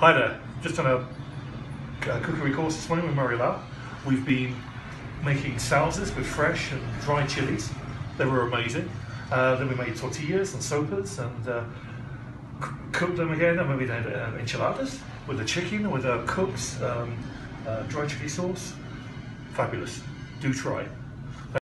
Hi there, just on a cookery course this morning with Marilau. We've been making salsas with fresh and dry chilies. They were amazing. Then we made tortillas and sopas and cooked them again, and we made enchiladas with the chicken, with cooked dry chili sauce. Fabulous, do try it.